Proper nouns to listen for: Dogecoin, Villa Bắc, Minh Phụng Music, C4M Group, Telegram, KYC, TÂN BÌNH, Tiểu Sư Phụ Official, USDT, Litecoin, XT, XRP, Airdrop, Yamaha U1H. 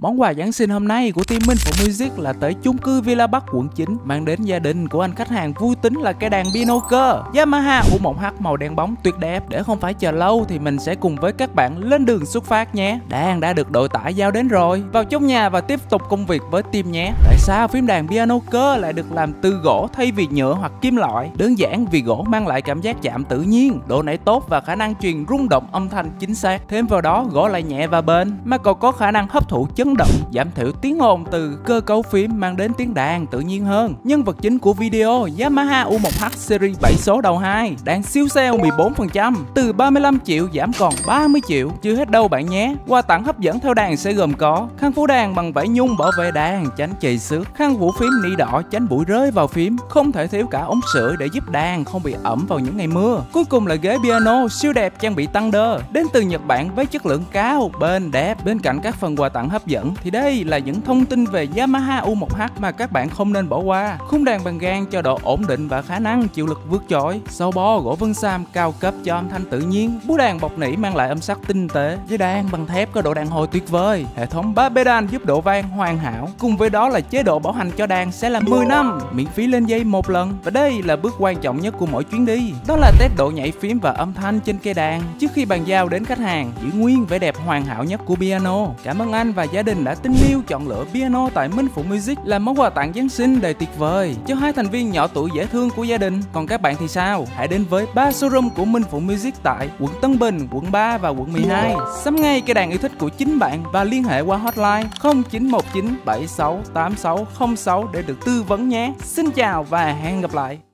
Món quà Giáng sinh hôm nay của team Minh Phụng Music là tới chung cư Villa Bắc quận 9, mang đến gia đình của anh khách hàng vui tính là cái đàn piano cơ Yamaha U1H màu đen bóng tuyệt đẹp. Để không phải chờ lâu thì mình sẽ cùng với các bạn lên đường xuất phát nhé. Đàn đã được đội tải giao đến rồi, vào trong nhà và tiếp tục công việc với team nhé. Tại sao phím đàn piano cơ lại được làm từ gỗ thay vì nhựa hoặc kim loại? Đơn giản vì gỗ mang lại cảm giác chạm tự nhiên, độ nảy tốt và khả năng truyền rung động âm thanh chính xác. Thêm vào đó gỗ lại nhẹ và bền mà còn có khả năng hấp thụ chấn động, giảm thiểu tiếng ồn từ cơ cấu phím, mang đến tiếng đàn tự nhiên hơn. Nhân vật chính của video Yamaha U1H series 7 số đầu 2 đang siêu sale 14%, từ 35 triệu giảm còn 30 triệu. Chưa hết đâu bạn nhé, quà tặng hấp dẫn theo đàn sẽ gồm có khăn phủ đàn bằng vải nhung bảo vệ đàn tránh chì xước, khăn phủ phím nỉ đỏ tránh bụi rơi vào phím, không thể thiếu cả ống sưởi để giúp đàn không bị ẩm vào những ngày mưa. Cuối cùng là ghế piano siêu đẹp trang bị Thunder đến từ Nhật Bản với chất lượng cao, bền, đẹp. Bên cạnh các phần quà tặng hấp dẫn thì đây là những thông tin về Yamaha U1H mà các bạn không nên bỏ qua. Khung đàn bằng gang cho độ ổn định và khả năng chịu lực vượt trội, sau bo gỗ vân sam cao cấp cho âm thanh tự nhiên, búa đàn bọc nỉ mang lại âm sắc tinh tế, dây đàn bằng thép có độ đàn hồi tuyệt vời, hệ thống 3 pedal giúp độ vang hoàn hảo. Cùng với đó là chế độ bảo hành cho đàn sẽ là 10 năm, miễn phí lên dây một lần. Và đây là bước quan trọng nhất của mỗi chuyến đi, đó là test độ nhảy phím và âm thanh trên cây đàn trước khi bàn giao đến khách hàng, giữ nguyên vẻ đẹp hoàn hảo nhất của piano. Cảm ơn anh và gia đình đã tin yêu chọn lựa piano tại Minh Phụng Music là món quà tặng Giáng sinh đầy tuyệt vời cho hai thành viên nhỏ tuổi dễ thương của gia đình. Còn các bạn thì sao? Hãy đến với 3 showroom của Minh Phụng Music tại quận Tân Bình, quận 3 và quận 12. Sắm ngay cây đàn yêu thích của chính bạn và liên hệ qua hotline 0919 768606 để được tư vấn nhé. Xin chào và hẹn gặp lại.